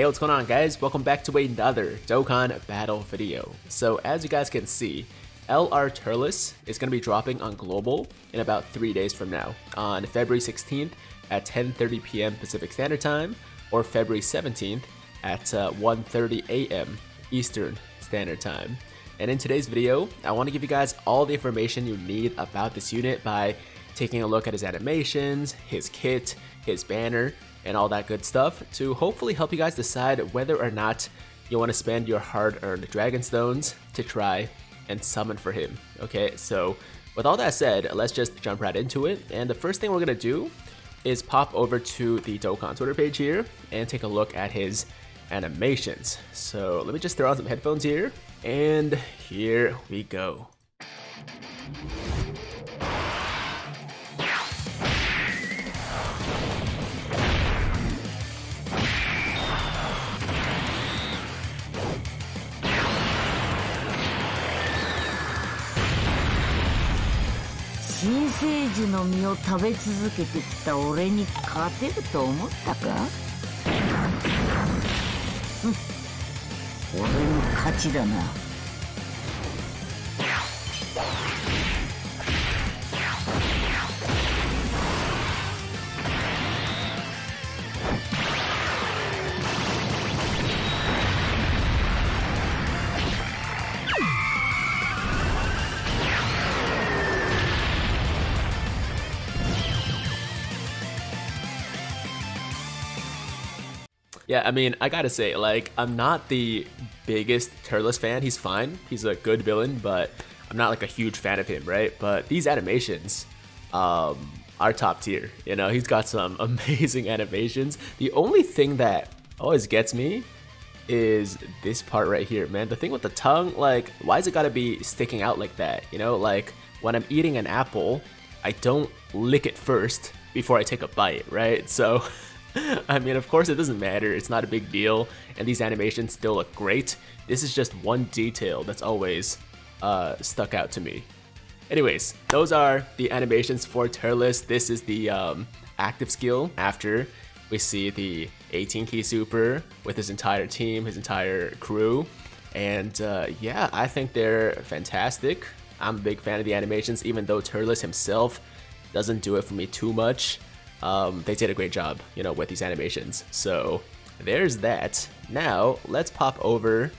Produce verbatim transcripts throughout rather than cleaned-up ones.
Hey, what's going on guys? Welcome back to another Dokkan Battle video. So as you guys can see, L R Turles is going to be dropping on Global in about three days from now, on February sixteenth at ten thirty p m Pacific Standard Time, or February seventeenth at uh, one thirty a m Eastern Standard Time. And in today's video, I want to give you guys all the information you need about this unit by taking a look at his animations, his kit, his banner, and all that good stuff to hopefully help you guys decide whether or not you want to spend your hard-earned Dragon Stones to try and summon for him. Okay, so with all that said, let's just jump right into it. And the first thing we're gonna do is pop over to the Dokkan Twitter page here and take a look at his animations. So let me just throw on some headphones here, and here we go. Yeah, I mean, I gotta say, like, I'm not the biggest Turles fan. He's fine. He's a good villain, but I'm not, like, a huge fan of him, right? But these animations um, are top tier. You know, he's got some amazing animations. The only thing that always gets me is this part right here, man. The thing with the tongue, like, why's it gotta be sticking out like that? You know, like, when I'm eating an apple, I don't lick it first before I take a bite, right? So... I mean, of course it doesn't matter, it's not a big deal, and these animations still look great. This is just one detail that's always uh, stuck out to me. Anyways, those are the animations for Turles. This is the um, active skill after we see the eighteen key super with his entire team, his entire crew, and uh, yeah, I think they're fantastic. I'm a big fan of the animations, even though Turles himself doesn't do it for me too much. Um, they did a great job, you know, with these animations. So there's that. Now let's pop over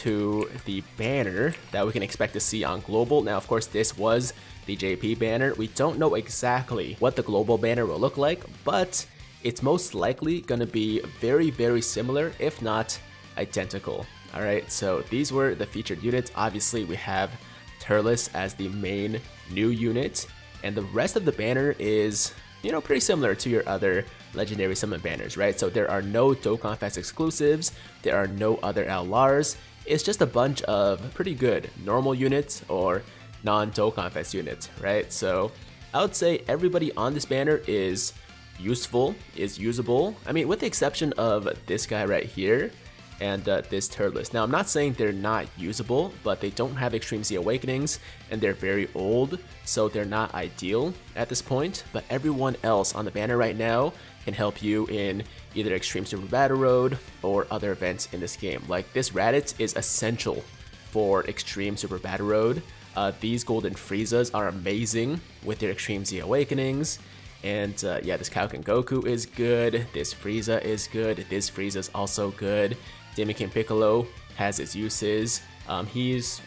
to the banner that we can expect to see on Global. Now, of course, this was the J P banner. We don't know exactly what the Global banner will look like, but it's most likely going to be very, very similar, if not identical. All right. So these were the featured units. Obviously, we have Turles as the main new unit, and the rest of the banner is, you know, pretty similar to your other Legendary Summon banners, right? So there are no Dokkan Fest exclusives, there are no other L Rs, it's just a bunch of pretty good normal units or non-Dokkan Fest units, right? So I would say everybody on this banner is useful, is usable. I mean, with the exception of this guy right here and uh, this Turles. Now, I'm not saying they're not usable, but they don't have Extreme Z Awakenings, and they're very old, so they're not ideal at this point, but everyone else on the banner right now can help you in either Extreme Super Battle Road or other events in this game. Like, this Raditz is essential for Extreme Super Battle Road. Uh, these Golden Friezas are amazing with their Extreme Z Awakenings, and uh, yeah, this Kaiken Goku is good, this Frieza is good, this Frieza's also good. Demon King Piccolo has his uses, um, he's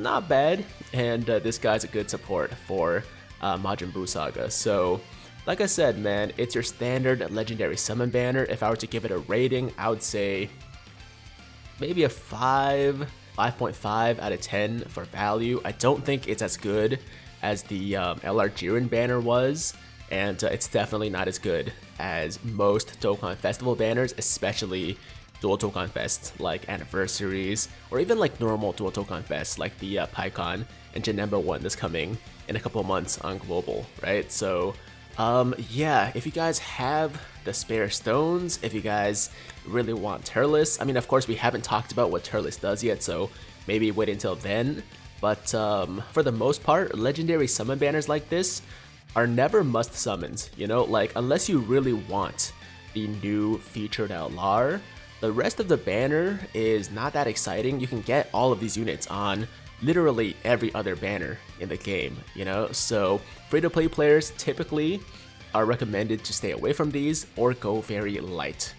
not bad, and uh, this guy's a good support for uh, Majin Buu Saga. So, like I said, man, it's your standard Legendary Summon banner. If I were to give it a rating, I would say maybe a five, five point five out of ten for value. I don't think it's as good as the um, L R Jiren banner was, and uh, it's definitely not as good as most Dokkan Festival banners, especially Dual Dokkan Fest, like anniversaries, or even like normal Dual Dokkan Fest, like the uh, PyCon and Janemba one that's coming in a couple months on Global, right? So, um, yeah, if you guys have the spare stones, if you guys really want Turles, I mean, of course, we haven't talked about what Turles does yet, so maybe wait until then. But um, for the most part, Legendary Summon banners like this are never must summons, you know, like unless you really want the new featured L R. The rest of the banner is not that exciting. You can get all of these units on literally every other banner in the game, you know? So free-to-play players typically are recommended to stay away from these or go very light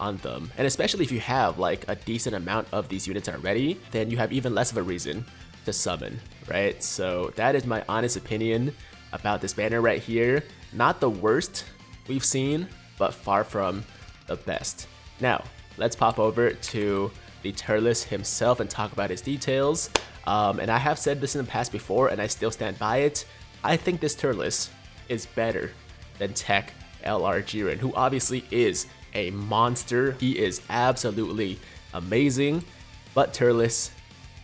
on them. And especially if you have like a decent amount of these units already, then you have even less of a reason to summon, right? So that is my honest opinion about this banner right here. Not the worst we've seen, but far from the best. Now, let's pop over to the Turles himself and talk about his details. Um, and I have said this in the past before, and I still stand by it. I think this Turles is better than Tech L R Jiren, who obviously is a monster. He is absolutely amazing, but Turles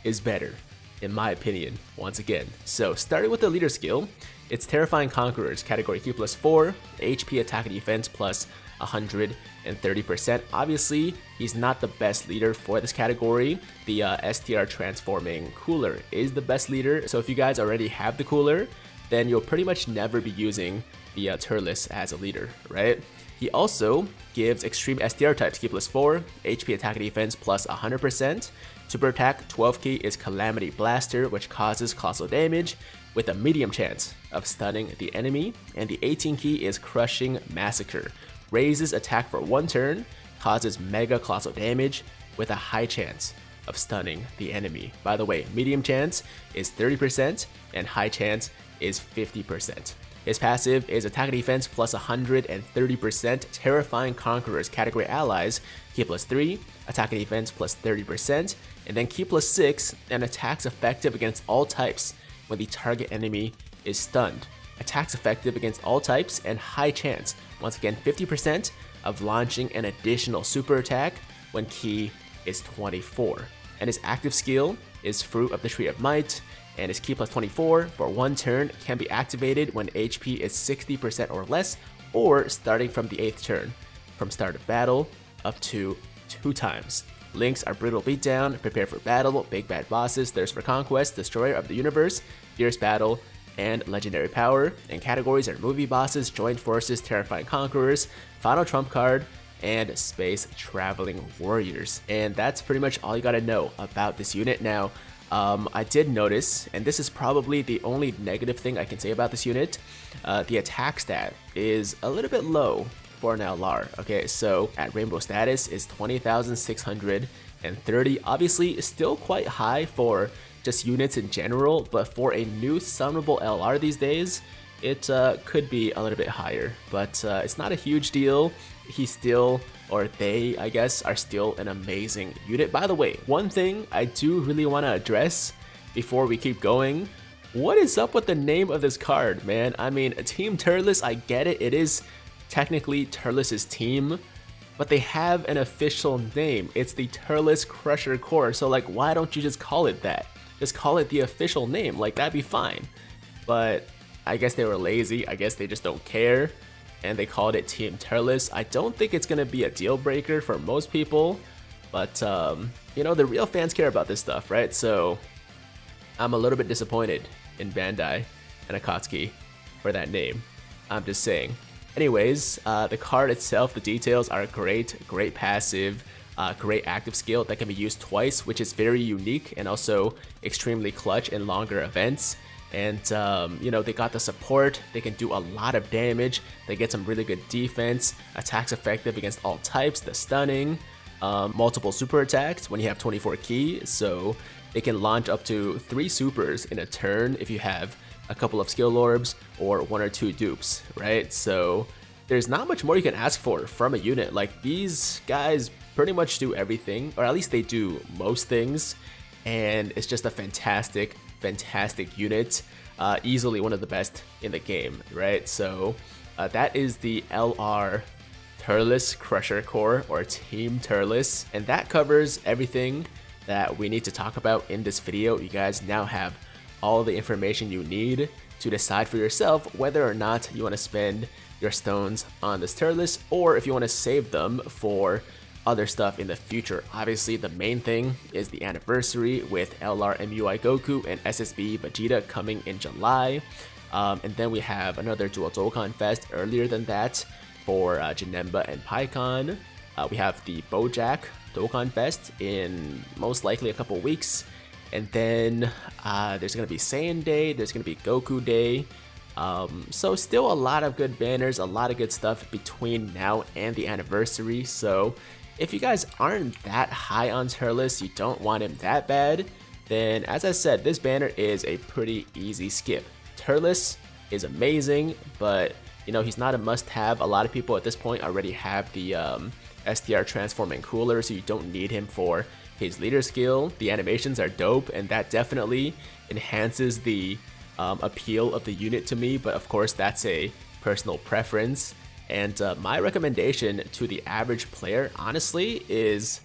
is better, in my opinion, once again. So, starting with the leader skill, it's Terrifying Conquerors, category Q plus four, H P, attack, and defense plus one hundred thirty percent. Obviously, he's not the best leader for this category. The uh, S T R transforming cooler is the best leader. So if you guys already have the cooler, then you'll pretty much never be using the uh, Turles as a leader, right? He also gives extreme S T R types, key plus four, H P, attack, and defense plus one hundred percent. Super attack twelve key is Calamity Blaster, which causes colossal damage with a medium chance of stunning the enemy. And the eighteen key is Crushing Massacre. Raises attack for one turn, causes mega colossal damage with a high chance of stunning the enemy. By the way, medium chance is thirty percent and high chance is fifty percent. His passive is attack and defense plus one hundred thirty percent, Terrifying Conquerors, category allies, key plus three, attack and defense plus thirty percent, and then key plus six, and attacks effective against all types when the target enemy is stunned. Attacks effective against all types and high chance, once again fifty percent, of launching an additional super attack when key is twenty-four. And his active skill is Fruit of the Tree of Might, and his key plus twenty-four for one turn can be activated when H P is sixty percent or less, or starting from the eighth turn, from start of battle up to two times. Links are Brutal Beatdown, Prepare for Battle, Big Bad Bosses, Thirst for Conquest, Destroyer of the Universe, Fierce Battle, and Legendary Power, and categories are Movie Bosses, Joint Forces, Terrifying Conquerors, Final Trump Card, and Space Traveling Warriors. And that's pretty much all you gotta know about this unit. Now, um, I did notice, and this is probably the only negative thing I can say about this unit, uh, the attack stat is a little bit low for an L R. Okay, so at Rainbow Status is twenty thousand six hundred thirty, obviously still quite high for just units in general, but for a new summonable L R these days, it uh, could be a little bit higher, but uh, it's not a huge deal. He still, or they, I guess, are still an amazing unit. By the way, one thing I do really want to address before we keep going, what is up with the name of this card, man? I mean, Team Turles, I get it, it is technically Turles' team, but they have an official name. It's the Turles Crusher Corps, so like, why don't you just call it that? Just call it the official name, like that'd be fine. But I guess they were lazy, I guess they just don't care, and they called it Team Turles. I don't think it's gonna be a deal breaker for most people, but um, you know, the real fans care about this stuff, right? So I'm a little bit disappointed in Bandai and Akatsuki for that name, I'm just saying. Anyways, uh, the card itself, the details are great, great passive, Uh, great active skill that can be used twice, which is very unique and also extremely clutch in longer events. And um, you know, they got the support, they can do a lot of damage, they get some really good defense, attacks effective against all types, the stunning, um, multiple super attacks when you have twenty-four key, so they can launch up to three supers in a turn if you have a couple of skill orbs or one or two dupes, right? So there's not much more you can ask for from a unit. Like, these guys pretty much do everything, or at least they do most things, and it's just a fantastic, fantastic unit. Uh, easily one of the best in the game, right? So uh, that is the L R Turles Crusher Corps, or Team Turles, and that covers everything that we need to talk about in this video. You guys now have all the information you need to decide for yourself whether or not you want to spend your stones on this Turles, or if you want to save them for other stuff in the future. Obviously, the main thing is the anniversary with L R M U I Goku and S S B Vegeta coming in July, um, and then we have another Dual Dokkan Fest earlier than that for uh, Janemba and PyCon. Uh, we have the BoJack Dokkan Fest in most likely a couple weeks. And then uh, there's going to be Saiyan Day, there's going to be Goku Day. Um, so still a lot of good banners, a lot of good stuff between now and the anniversary. So if you guys aren't that high on Turles, you don't want him that bad, then as I said, this banner is a pretty easy skip. Turles is amazing, but you know, he's not a must-have. A lot of people at this point already have the um, S T R transforming cooler, so you don't need him for his leader skill. The animations are dope, and that definitely enhances the um, appeal of the unit to me, but of course that's a personal preference. And uh, my recommendation to the average player, honestly, is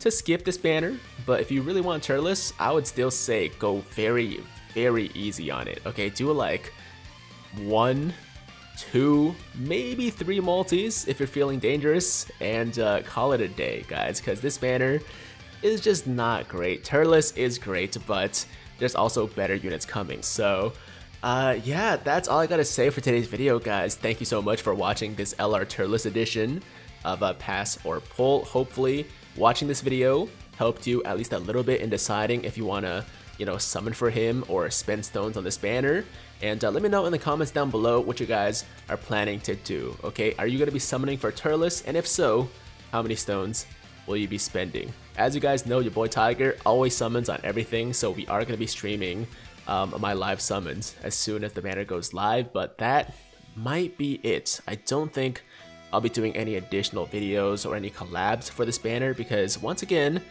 to skip this banner, but if you really want Turles, I would still say go very, very easy on it, okay? Do like one, two, maybe three multis if you're feeling dangerous, and uh, call it a day, guys, because this banner is just not great. Turles is great, but there's also better units coming. So uh, yeah, that's all I gotta say for today's video, guys. Thank you so much for watching this L R Turles edition of uh, Pass or Pull. Hopefully watching this video helped you at least a little bit in deciding if you want to, you know, summon for him or spend stones on this banner. And uh, let me know in the comments down below what you guys are planning to do, okay? Are you going to be summoning for Turles? And if so, how many stones will you be spending? As you guys know, your boy Tiger always summons on everything, so we are going to be streaming um, my live summons as soon as the banner goes live, but that might be it. I don't think I'll be doing any additional videos or any collabs for this banner because, once again,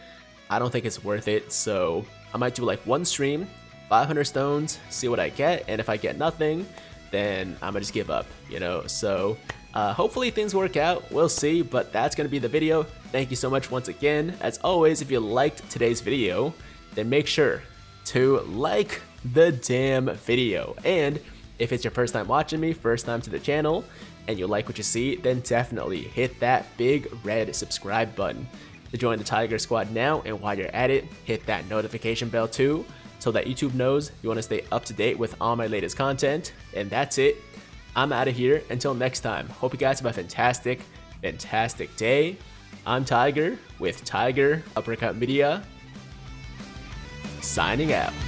I don't think it's worth it. So I might do like one stream, five hundred stones, see what I get, and if I get nothing, then I'm gonna just give up, you know? So uh, hopefully things work out, we'll see, but that's gonna be the video. Thank you so much once again. As always, if you liked today's video, then make sure to like the damn video. And if it's your first time watching me, first time to the channel, and you like what you see, then definitely hit that big red subscribe button to join the Tiger Squad now. And while you're at it, hit that notification bell too, so that YouTube knows you want to stay up to date with all my latest content. And that's it. I'm out of here. Until next time, hope you guys have a fantastic, fantastic day. I'm Tiger with Tiger Uppercut Media, signing out.